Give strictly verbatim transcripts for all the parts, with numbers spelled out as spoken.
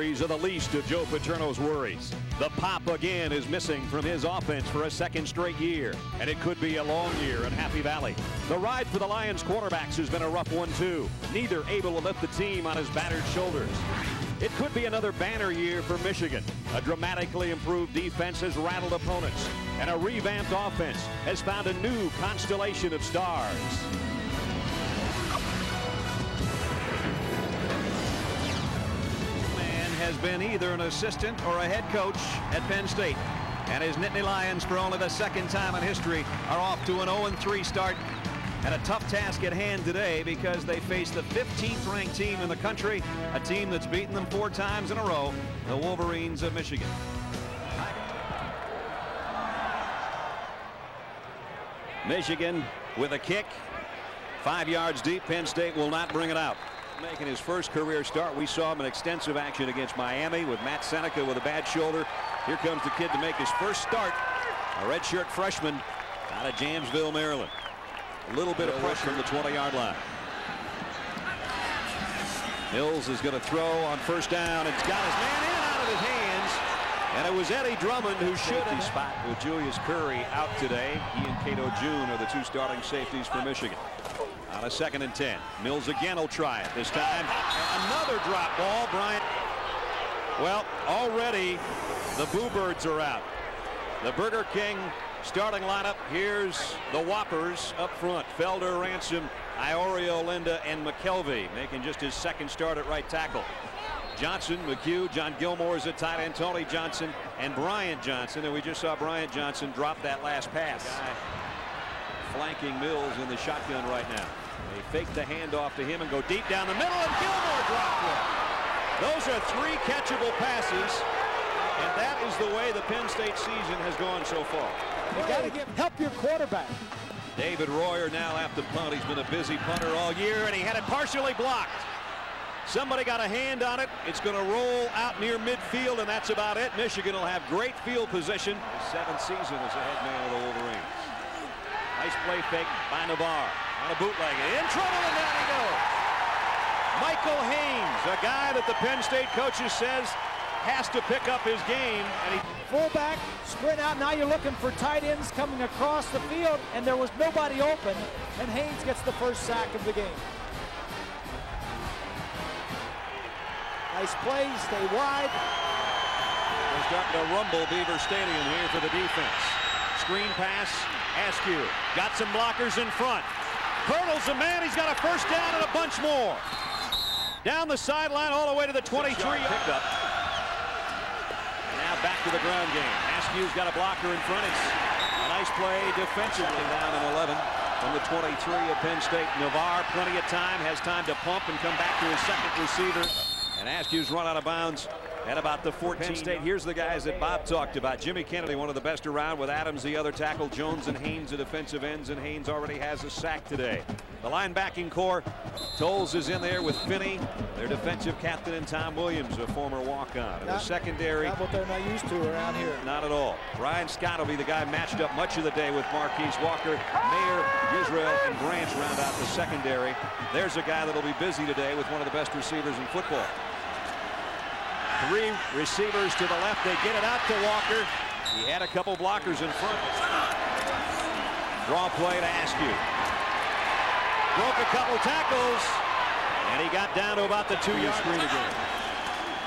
These are the least of Joe Paterno's worries. The pop again is missing from his offense for a second straight year, and it could be a long year in Happy Valley. The ride for the Lions quarterbacks has been a rough one too. Neither able to lift the team on his battered shoulders. It could be another banner year for Michigan. A dramatically improved defense has rattled opponents, and a revamped offense has found a new constellation of stars. Has been either an assistant or a head coach at Penn State, and his Nittany Lions, for only the second time in history, are off to an oh and three start, and a tough task at hand today because they face the fifteenth ranked team in the country, a team that's beaten them four times in a row, the Wolverines of Michigan. Michigan with a kick five yards deep. Penn State will not bring it out. Making his first career start. We saw him in extensive action against Miami with Matt Seneca with a bad shoulder. Here comes the kid to make his first start, a redshirt freshman out of Jamesville, Maryland. A little bit of pressure from the twenty yard line. Mills is going to throw on first down. It's got his man in out of his hands, and it was Eddie Drummond who should have spot with Julius Curry out today. He and Cato June are the two starting safeties for Michigan. On a second and ten. Mills again will try it. This time, another drop ball. Bryant. Well, already the Boo Birds are out. The Burger King starting lineup. Here's the Whoppers up front. Felder, Ransom, Iorio, Olinda, and McKelvey, making just his second start at right tackle. Johnson, McCoo, John Gilmore is a tight end, Tony Johnson, and Brian Johnson. And we just saw Brian Johnson drop that last pass. Flanking Mills in the shotgun right now. They fake the handoff to him and go deep down the middle, and Gilmore dropped one. Those are three catchable passes, and that is the way the Penn State season has gone so far. You got to help your quarterback. David Royer now after punt. He's been a busy punter all year, and he had it partially blocked. Somebody got a hand on it. It's going to roll out near midfield, and that's about it. Michigan will have great field position. His seventh season as a head man of the Wolverines. Nice play fake by Navarre on a bootleg. In trouble, and down he goes. Michael Haynes, a guy that the Penn State coaches says has to pick up his game. And he fullback, spread out. Now you're looking for tight ends coming across the field, and there was nobody open, and Haynes gets the first sack of the game. Nice play, stay wide. We're starting to rumble Beaver Stadium here for the defense. Screen pass. Askew got some blockers in front. Hurdles a man. He's got a first down and a bunch more. Down the sideline all the way to the twenty-three. Picked up. And now back to the ground game. Askew's got a blocker in front. It's a nice play defensively. Down in eleven from the twenty-three of Penn State. Navarre, plenty of time, has time to pump and come back to his second receiver. And Askew's run out of bounds at about the fourteen. Penn State, here's the guys that Bob talked about. Jimmy Kennedy, one of the best around, with Adams the other tackle, Jones and Haynes the defensive ends, and Haynes already has a sack today. The linebacking core, Tolles is in there with Finney, their defensive captain, and Tom Williams, a former walk-on. In the secondary, not what they're not used to around here. Not at all. Ryan Scott will be the guy matched up much of the day with Marquise Walker. Mayer, Israel, and Branch round out the secondary. There's a guy that'll be busy today with one of the best receivers in football. Three receivers to the left. They get it out to Walker. He had a couple blockers in front. Draw play to Askew. Broke a couple tackles, and he got down to about the two yard screen again.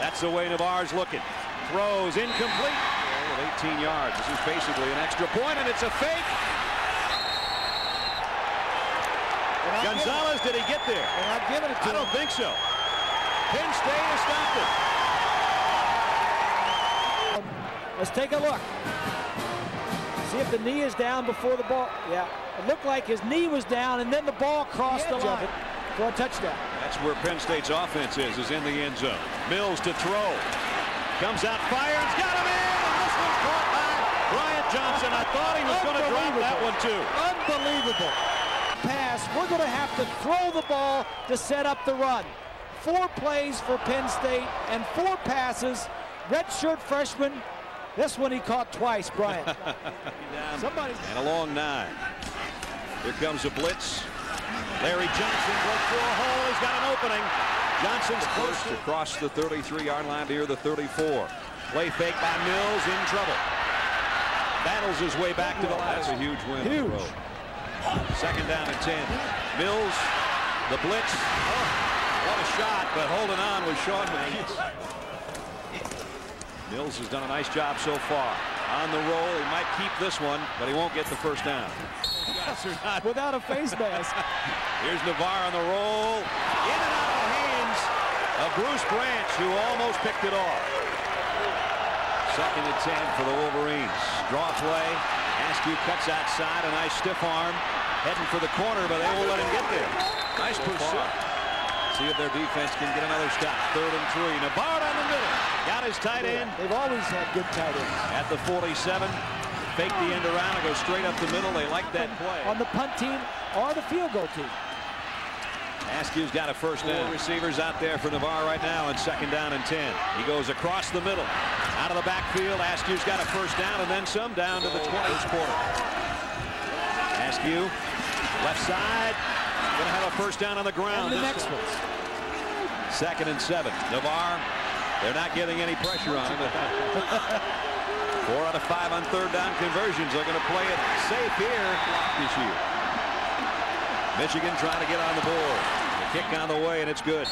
That's the way Navarre's looking. Throws incomplete. With eighteen yards. This is basically an extra point, and it's a fake. Gonzalez, did he get there? And I'll give it to him. I don't think so. Penn State has stopped it. Let's take a look. See if the knee is down before the ball. Yeah, it looked like his knee was down, and then the ball crossed the, the line for a touchdown. That's where Penn State's offense is, is in the end zone. Mills to throw. Comes out, fires, got him in! And this one's caught by Bryant Johnson. I thought he was going to drop that one, too. Unbelievable. Pass. We're going to have to throw the ball to set up the run. Four plays for Penn State and four passes. Redshirt freshman. This one he caught twice, Brian. Somebody. And a long nine. Here comes a blitz. Larry Johnson broke through a hole. He's got an opening. Johnson's first across the thirty-three yard line near the thirty-four. Play fake by Mills, in trouble. Battles his way back to the line. That's a huge win. Huge. On the road. Second down and ten. Mills, the blitz. Oh, what a shot, but holding on was Sean McCoo. Mills has done a nice job so far. On the roll, he might keep this one, but he won't get the first down. Without a face mask. Here's Navarre on the roll. In and out of the hands of Bruce Branch, who almost picked it off. Second and ten for the Wolverines. Draw play. Askew cuts outside. A nice stiff arm. Heading for the corner, but they won't let him get there. Nice so pursuit. See if their defense can get another stop. Third and three. Navarre on the middle. Got his tight end. They've always had good tight ends. At the forty-seven. Fake the end around and go straight up the middle. They like that play. On the punt team or the field goal team. Askew's got a first down. Receivers out there for Navarre right now on second down and ten. He goes across the middle. Out of the backfield. Askew's got a first down and then some down to the twentieth quarter. Askew, left side. Going to have a first down on the ground. And the next one. Second and seven. Navarre, they're not getting any pressure on him. Four out of five on third down conversions. They're going to play it safe here this year. Michigan trying to get on the board. The kick on the way, and it's good.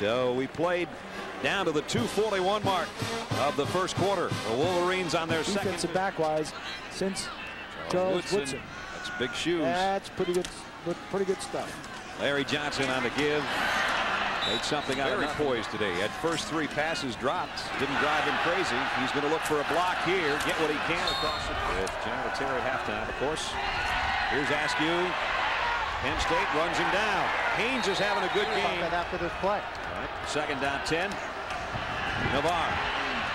So we played down to the two forty-one mark of the first quarter. The Wolverines on their second. Defensive backwise since Charles Woodson. Woodson. That's big shoes. That's pretty good, pretty good stuff. Larry Johnson on the give. Made something out of his poise today. Had first three passes dropped. Didn't drive him crazy. He's going to look for a block here. Get what he can across the field. General Terry at halftime, of course. Here's Askew. Penn State runs him down. Haynes is having a good game after this play. All right. Second down, ten. Navarre.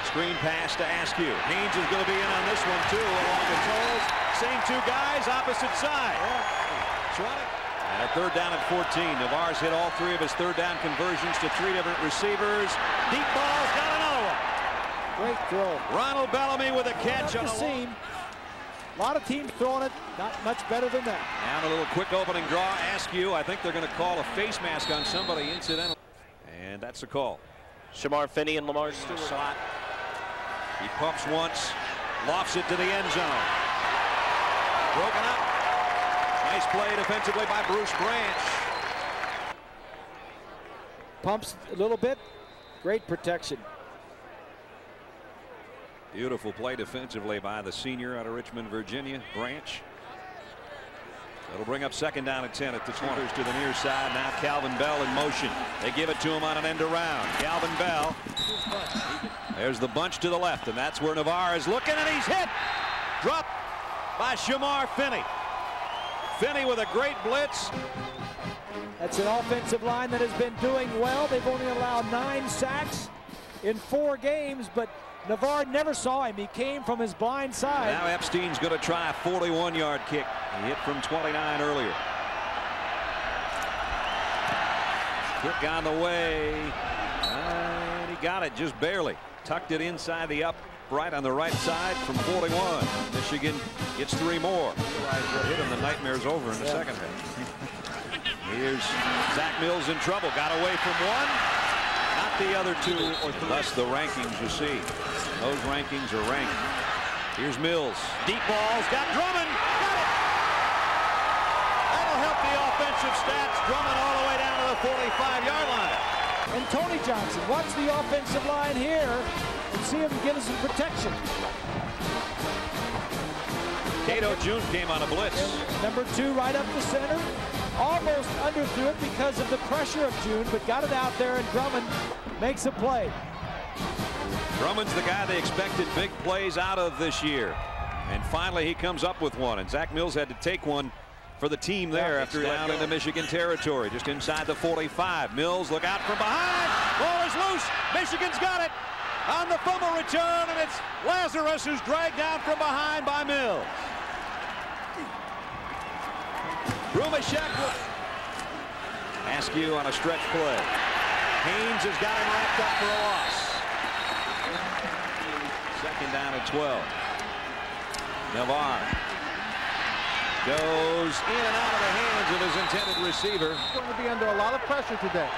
Screen pass to Askew. Haynes is going to be in on this one, too, along the toes. Same two guys, opposite side. Swannick. And a third down at fourteen. Navarre's hit all three of his third down conversions to three different receivers. Deep ball's got another one. Great throw. Ronald Bellamy with a catch on the seam. A lot of teams throwing it. Not much better than that. And a little quick opening draw. Askew, I think they're going to call a face mask on somebody incidentally. And that's the call. Shamar Finney and Lamar Stewart. Slot. He pumps once. Lofts it to the end zone. Broken up. Nice play defensively by Bruce Branch. Pumps a little bit. Great protection. Beautiful play defensively by the senior out of Richmond, Virginia, Branch. It'll bring up second down and ten at the twenty. To the near side. Now Calvin Bell in motion. They give it to him on an end around. Calvin Bell. There's the bunch to the left, and that's where Navarre is looking, and he's hit. Dropped by Shamar Finney. Finney with a great blitz. That's an offensive line that has been doing well. They've only allowed nine sacks in four games, but Navarre never saw him. He came from his blind side. Now Epstein's going to try a forty-one yard kick. He hit from twenty-nine earlier. Kick on the way. And he got it just barely. Tucked it inside the up. Right on the right side from forty-one. Michigan gets three more. Hit him, the nightmare's over in the second half. Here's Zach Mills in trouble. Got away from one, not the other two or three. That's the rankings you see. Those rankings are ranked. Here's Mills. Deep balls. Got Drummond. Got it. That'll help the offensive stats. Drummond all the way down to the forty-five yard line. And Tony Johnson. Watch the offensive line here. And see him get us some protection. Cato June came on a blitz. And number two right up the center. Almost underthrew it because of the pressure of June, but got it out there, and Drummond makes a play. Drummond's the guy they expected big plays out of this year. And finally he comes up with one, and Zach Mills had to take one for the team there yeah, after down into Michigan territory, just inside the forty-five. Mills, look out from behind. Ball is loose. Michigan's got it. On the fumble return, and it's Lazarus who's dragged out from behind by Mills. Rumishaka. Askew on a stretch play. Haynes has got him wrapped up for a loss. Second down at twelve. Navarre goes in and out of the hands of his intended receiver. He's going to be under a lot of pressure today.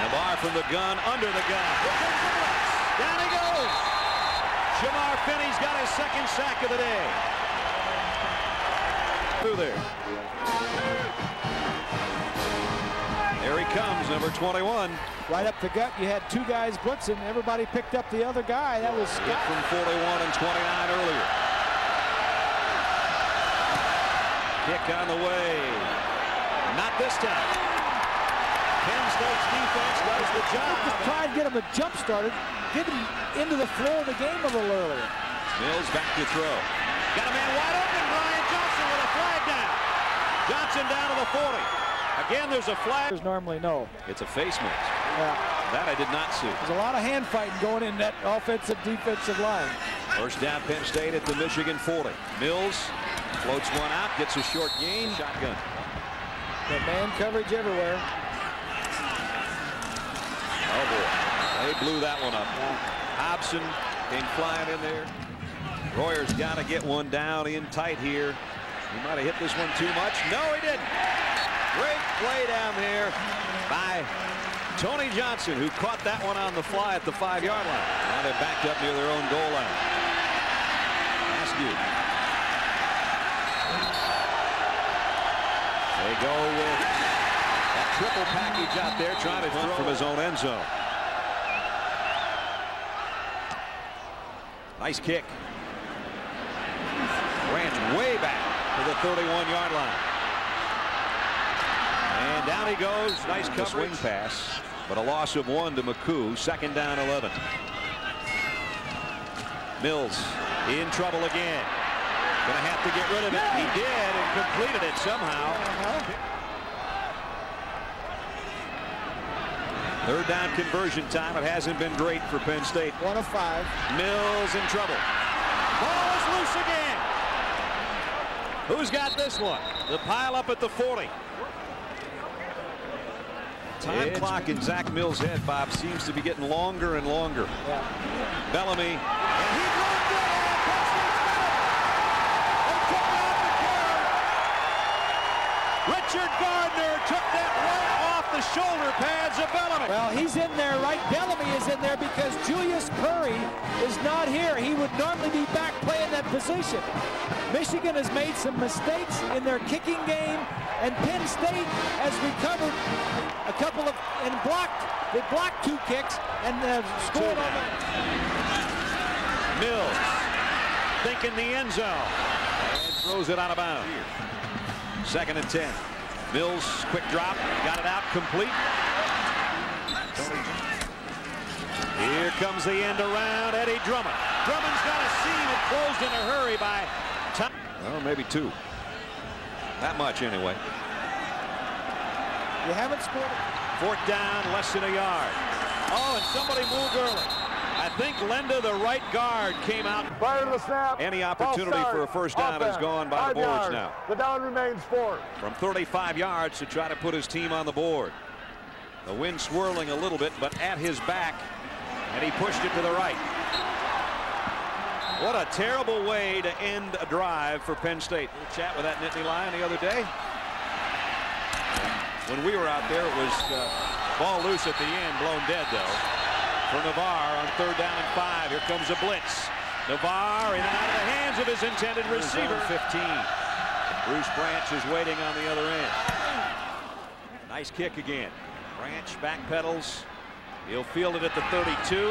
Navarre from the gun, under the gun. Down he goes. Shamar Finney's got his second sack of the day. Through there. There he comes, number twenty-one. Right up the gut, you had two guys blitzing. Everybody picked up the other guy. That was Scott. From forty-one and twenty-nine earlier. Kick on the way. Not this time. Penn State's defense does the job. Just try and get him a jump started. Get him into the flow of the game a little earlier. Mills back to throw. Got a man wide open. Brian Johnson with a flag down. Johnson down to the forty. Again, there's a flag. There's normally no. It's a face mask. Yeah. That I did not see. There's a lot of hand fighting going in that offensive defensive line. First down, Penn State at the Michigan forty. Mills floats one out, gets a short gain. Shotgun. The man coverage everywhere. Oh, boy. They blew that one up. Hobson came flying in there. Royer's got to get one down in tight here. He might have hit this one too much. No, he didn't. Great play down there by Tony Johnson, who caught that one on the fly at the five-yard line. Now they're backed up near their own goal line. Askew. They go with... triple package out there, trying to throw from his own end zone. Nice kick. Branch way back to the thirty-one-yard line. And down he goes. Nice coverage. Swing pass, but a loss of one to McCoo. Second down, eleven. Mills in trouble again. Gonna have to get rid of it. He did and completed it somehow. Third down conversion time. It hasn't been great for Penn State. One of five. Mills in trouble. Ball is loose again. Who's got this one? The pile up at the forty. Time it's clock in Zach Mills' head, Bob, seems to be getting longer and longer. Yeah. Bellamy. And he blocked it. Penn State's got it. They took out the carry. Richard Gardner took that right off the shoulder pads of Bellamy. Well, he's in there, right? Bellamy is in there because Julius Curry is not here. He would normally be back playing that position. Michigan has made some mistakes in their kicking game, and Penn State has recovered a couple of and blocked. They blocked two kicks and uh, scored on that. Mills thinking the end zone and throws it out of bounds. Second and ten. Mills, quick drop, got it out, complete. Here comes the end around, Eddie Drummond. Drummond's got a seam, it closed in a hurry by Tom. Well, maybe two. That much, anyway. You haven't scored. Fourth down, less than a yard. Oh, and somebody moved early. I think Linda, the right guard, came out. Fire the snap. Any opportunity for a first down is gone by the boards now. The down remains four. From thirty-five yards to try to put his team on the board. The wind swirling a little bit, but at his back, and he pushed it to the right. What a terrible way to end a drive for Penn State. We'll chat with that Nittany Lion the other day. When we were out there, it was uh, ball loose at the end, blown dead, though. For Navarre on third down and five. Here comes a blitz. Navarre in and out of the hands of his intended receiver. fifteen. Bruce Branch is waiting on the other end. Nice kick again. Branch backpedals. He'll field it at the thirty-two.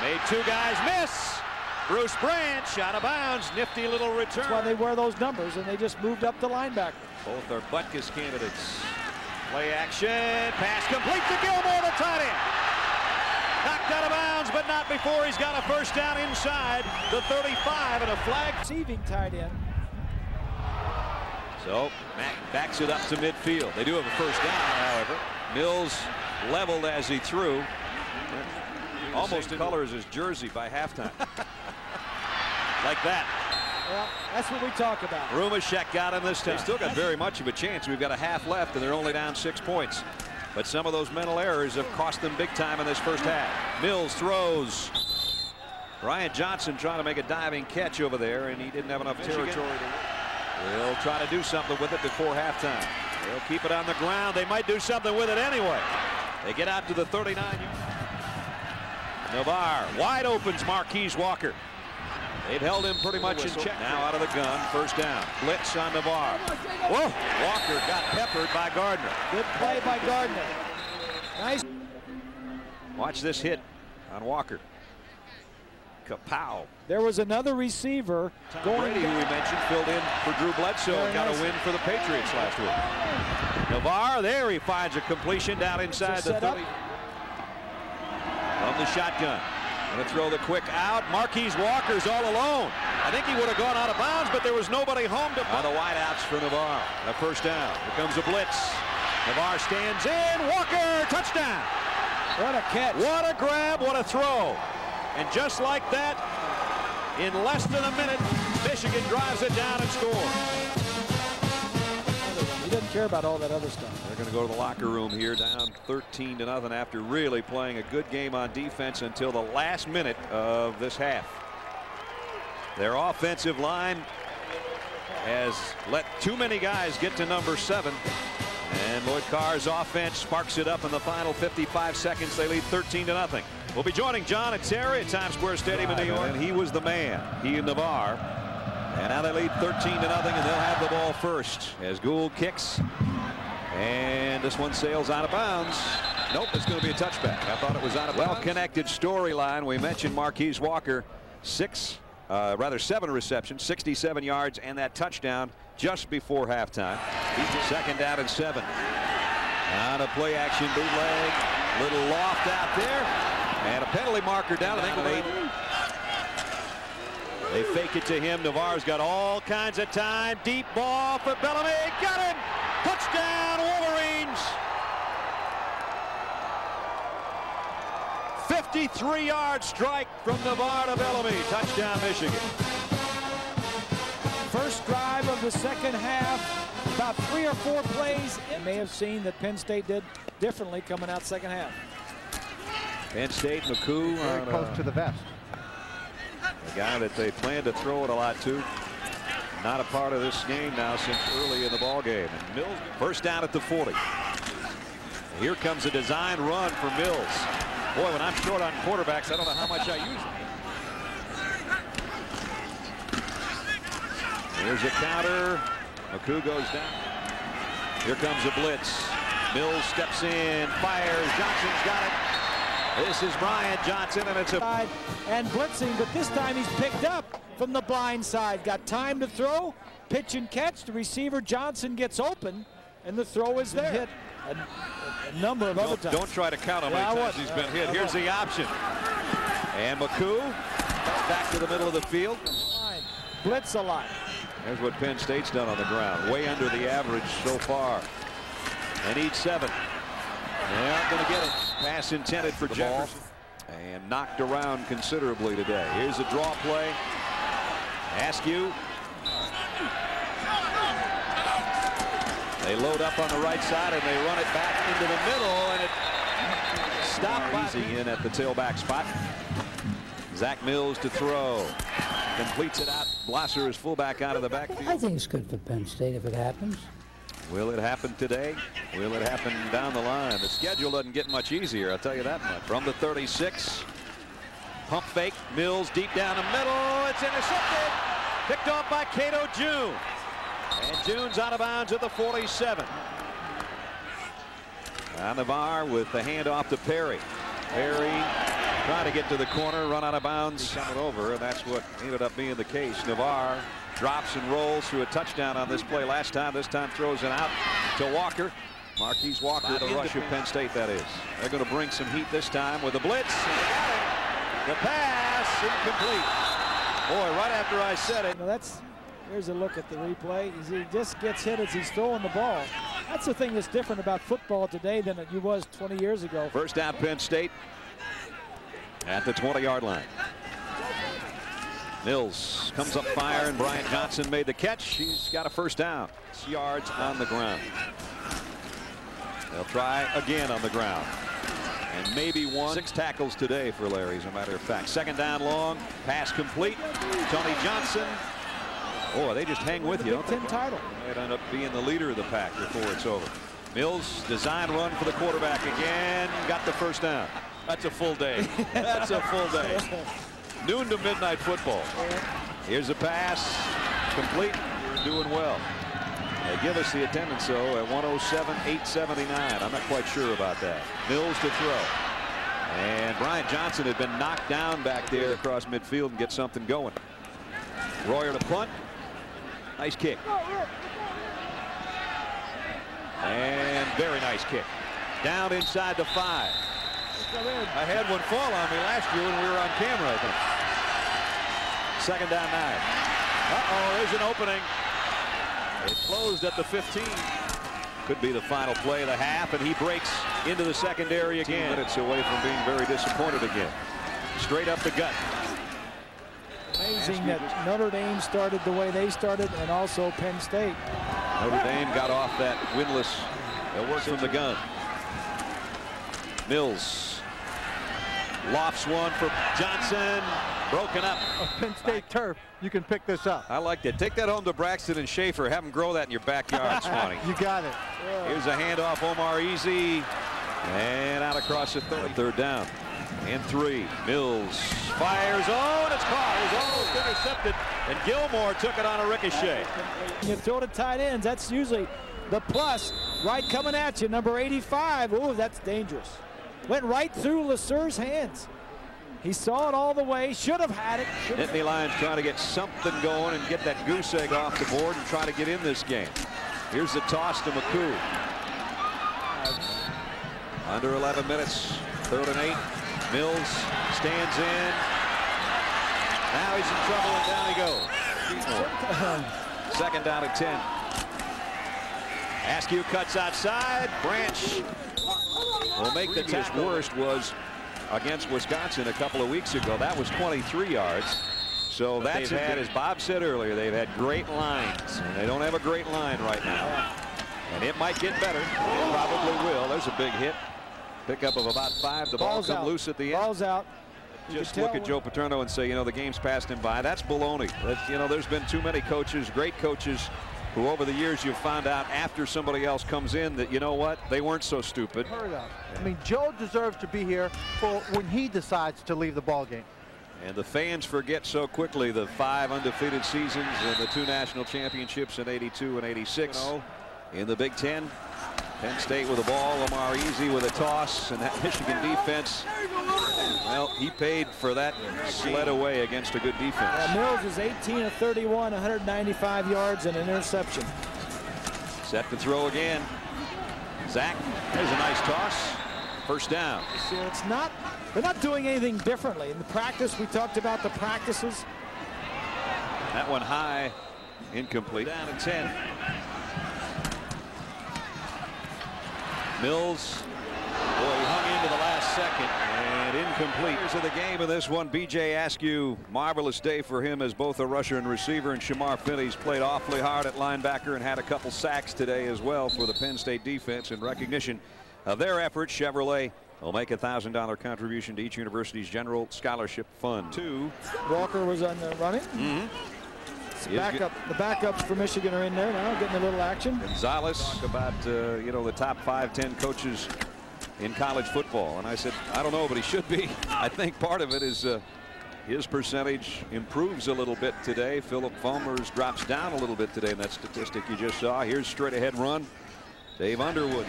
Made two guys miss. Bruce Branch out of bounds. Nifty little return. That's why they wear those numbers, and they just moved up the linebacker. Both are Butkus candidates. Play action. Pass complete to Gilmore, the tight end. Knocked out of bounds, but not before he's got a first down inside the thirty-five and a flag. Receiving tight end. So Mack backs it up to midfield. They do have a first down, however. Mills leveled as he threw. Almost in color as his jersey by halftime. Like that. Well, that's what we talk about. Rumishaka got him this time. They still got very much of a chance. We've got a half left, and they're only down six points. But some of those mental errors have cost them big time in this first half. Mills throws. Brian Johnson trying to make a diving catch over there, and he didn't have enough Michigan. territory. They'll try to do something with it before halftime. They'll keep it on the ground. They might do something with it anyway. They get out to the thirty-nine. Navarre wide opens Marquise Walker. They've held him pretty much in check. Now out of the gun, first down. Blitz on Navarre. Whoa! Walker got peppered by Gardner. Good play by Gardner. Nice. Watch this hit on Walker. Kapow. There was another receiver. Tom going Brady, who we mentioned, filled in for Drew Bledsoe Very and got nice. a win for the Patriots last week. Navarre, there he finds a completion down inside the thirty. Up. From the shotgun. Going to throw the quick out. Marquise Walker's all alone. I think he would have gone out of bounds, but there was nobody home to on the wideouts for Navarre. A first down. Here comes a blitz. Navarre stands in. Walker, touchdown. What a catch. What a grab. What a throw. And just like that, in less than a minute, Michigan drives it down and scores. He doesn't care about all that other stuff. They're going to go to the locker room here, down thirteen to nothing after really playing a good game on defense until the last minute of this half. Their offensive line has let too many guys get to number seven. And Lloyd Carr's offense sparks it up in the final fifty-five seconds. They lead thirteen to nothing. We'll be joining John and Terry at Times Square Stadium in New York. And he was the man, he and Navarre. And now they lead thirteen to nothing, and they'll have the ball first as Gould kicks. And this one sails out of bounds. Nope, it's going to be a touchback. I thought it was out of bounds. Well-connected storyline. We mentioned Marquise Walker, six, uh, rather seven receptions, sixty-seven yards, and that touchdown just before halftime. Second down and seven. On a play action bootleg. Little loft out there. And a penalty marker down. I think they fake it to him. Navarre's got all kinds of time. Deep ball for Bellamy. Got it. Touchdown, Wolverines. fifty-three yard strike from Navarre to Bellamy. Touchdown, Michigan. First drive of the second half, about three or four plays. You may have seen that Penn State did differently coming out second half. Penn State, McCoo. Very on, close uh, to the vest. The guy that they planned to throw it a lot to. Not a part of this game now since early in the ballgame. And Mills, first down at the forty. Here comes a design run for Mills. Boy, when I'm short on quarterbacks, I don't know how much I use them. Here's a counter. McCoo goes down. Here comes a blitz. Mills steps in, fires. Johnson's got it. This is Brian Johnson, and it's a... And blitzing, but this time he's picked up from the blind side. Got time to throw, pitch and catch. The receiver, Johnson, gets open, and the throw is there. Hit a, a number of other times. Don't try to count how many yeah, times he's been uh, hit. Here's the option. And McCoo back to the middle of the field. Blitz a lot. There's what Penn State's done on the ground. Way under the average so far. They need seven. They're not going to get it. Pass intended for Jefferson. And knocked around considerably today. Here's a draw play. Askew. They load up on the right side and they run it back into the middle. And it stopped easy in at the tailback spot. Zach Mills to throw. Completes it out. Blosser is fullback out of the backfield. I think it's good for Penn State if it happens. Will it happen today? Will it happen down the line? The schedule doesn't get much easier, I'll tell you that much. From the thirty-six, pump fake, Mills deep down the middle. It's intercepted. Picked off by Cato June. And June's out of bounds at the forty-seven. Now Navarre with the handoff to Perry. Perry. Trying to get to the corner, run out of bounds, coming over, and that's what ended up being the case. Navarre drops and rolls through a touchdown on this play last time. This time throws it out to Walker. Marquise Walker, the rush of Penn State, that is. They're going to bring some heat this time with a blitz. The pass incomplete. Boy, right after I said it. Now that's, here's a look at the replay. He just gets hit as he's throwing the ball. That's the thing that's different about football today than it was twenty years ago. First down, Penn State. At the twenty yard line. Mills comes up fire, and Brian Johnson made the catch. She's got a first down. Yards on the ground. They'll try again on the ground. And maybe one. Six tackles today for Larry, as a matter of fact. Second down long. Pass complete. Tony Johnson. Boy, they just hang with you. Big Ten title. Might end up being the leader of the pack before it's over. Mills, design run for the quarterback again. Got the first down. That's a full day. That's a full day. Noon to midnight football. Here's a pass. Complete. Doing well. They give us the attendance, though, at one oh seven, eight seventy-nine. I'm not quite sure about that. Mills to throw. And Brian Johnson had been knocked down back there across midfield and get something going. Royer to punt. Nice kick. And very nice kick. Down inside the five. I had one fall on me last year when we were on camera, I think. Second down nine. Uh-oh, there's an opening. It closed at the fifteen. Could be the final play of the half, and he breaks into the secondary again. Minutes away from being very disappointed again. Straight up the gut. Amazing that Notre Dame started the way they started, and also Penn State. Notre Dame got off that winless. It works from the gun. Mills lofts one for Johnson. Broken up. A Penn State turf. You can pick this up. I liked it. Take that home to Braxton and Schaefer. Have them grow that in your backyard, Swanee. You got it. Yeah. Here's a handoff. Omar easy. And out across the third. Third down. And three. Mills fires. Oh, and it's caught. It was almost intercepted. And Gilmore took it on a ricochet. You throw to tight ends. That's usually the plus. Right coming at you. Number eighty-five. Ooh, that's dangerous. Went right through LeSure's hands. He saw it all the way. Should have had it. Nittany Lions trying to get something going and get that goose egg off the board and try to get in this game. Here's the toss to McCoo. Under eleven minutes. Third and eight. Mills stands in. Now he's in trouble and down he goes. Second down at ten. Askew cuts outside. Branch will make the tackle. His worst was against Wisconsin a couple of weeks ago. That was twenty-three yards. So but that's had, as Bob said earlier, they've had great lines. And they don't have a great line right now. And it might get better. It probably will. There's a big hit. Pickup of about five. The ball come loose at the end. Ball's out. Just look at Joe Paterno and say, you know, the game's passed him by. That's baloney. That's, you know, there's been too many coaches, great coaches, who over the years you've found out after somebody else comes in that, you know what, they weren't so stupid. I mean, Joe deserves to be here for when he decides to leave the ball game. And the fans forget so quickly the five undefeated seasons and the two national championships in eighty-two and eighty-six. You know, in the Big Ten, Penn State with the ball, Lamar easy with a toss, and that Michigan defense, well, he paid for that sled away against a good defense. Yeah, Mills is eighteen of thirty-one, one hundred ninety-five yards and an interception. Set to throw again. Zach, there's a nice toss. First down. So it's not, they're not doing anything differently. In the practice, we talked about the practices. That one high, incomplete. Down at ten. Mills, boy, he hung into the last second, and incomplete. Here's the game in this one. B J Askew, marvelous day for him as both a rusher and receiver, and Shamar Finney's played awfully hard at linebacker and had a couple sacks today as well for the Penn State defense. In recognition of their efforts, Chevrolet will make a one thousand dollar contribution to each university's general scholarship fund. Two. Walker was on the running. Mm-hmm. Backup, the backups for Michigan are in there now, getting a little action. Gonzalez, talk about uh, you know, the top five, ten coaches in college football, and I said I don't know, but he should be. I think part of it is uh, his percentage improves a little bit today. Philip Fulmers drops down a little bit today in that statistic you just saw. Here's straight ahead run, Dave Underwood,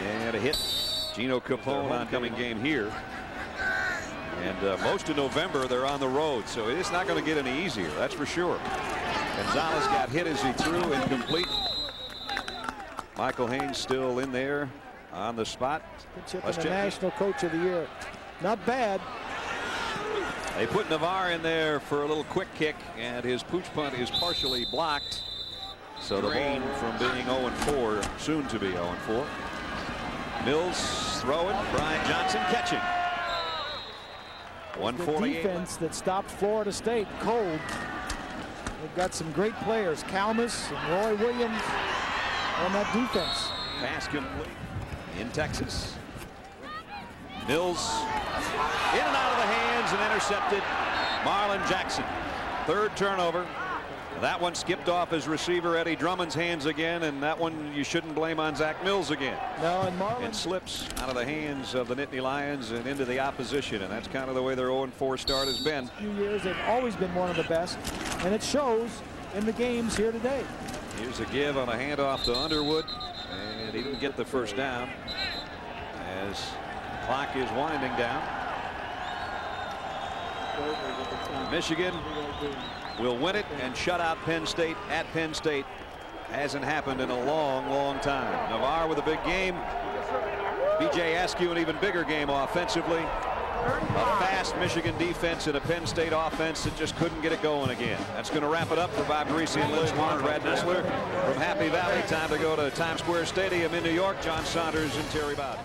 and a hit. Gino Capone oncoming game here. And uh, most of November, they're on the road, so it's not going to get any easier, that's for sure. Gonzalez got hit as he threw, incomplete. Michael Haynes still in there on the spot. Let's check. National Coach of the Year. Not bad. They put Navarre in there for a little quick kick, and his pooch punt is partially blocked. So the ball from being oh and four, soon to be oh and four. Mills throwing, Brian Johnson catching. The defense that stopped Florida State cold. They've got some great players, Kalmus and Roy Williams on that defense. Pass complete in Texas. Mills in and out of the hands and intercepted. Marlon Jackson. Third turnover That one skipped off his receiver Eddie Drummond's hands again, and that one you shouldn't blame on Zach Mills again. No, and Marlon slips out of the hands of the Nittany Lions and into the opposition, and that's kind of the way their oh and four start has been. Few years they've always been one of the best, and it shows in the games here today. Here's a give on a handoff to Underwood, and he didn't get the first down as the clock is winding down. Michigan will win it and shut out Penn State at Penn State. Hasn't happened in a long, long time. Navarre with a big game. B J Askew an even bigger game offensively. A fast Michigan defense and a Penn State offense that just couldn't get it going again. That's going to wrap it up for Bob Parisi and Lynch Marr, Brad Nessler from Happy Valley. Time to go to Times Square Stadium in New York. John Saunders and Terry Bowden.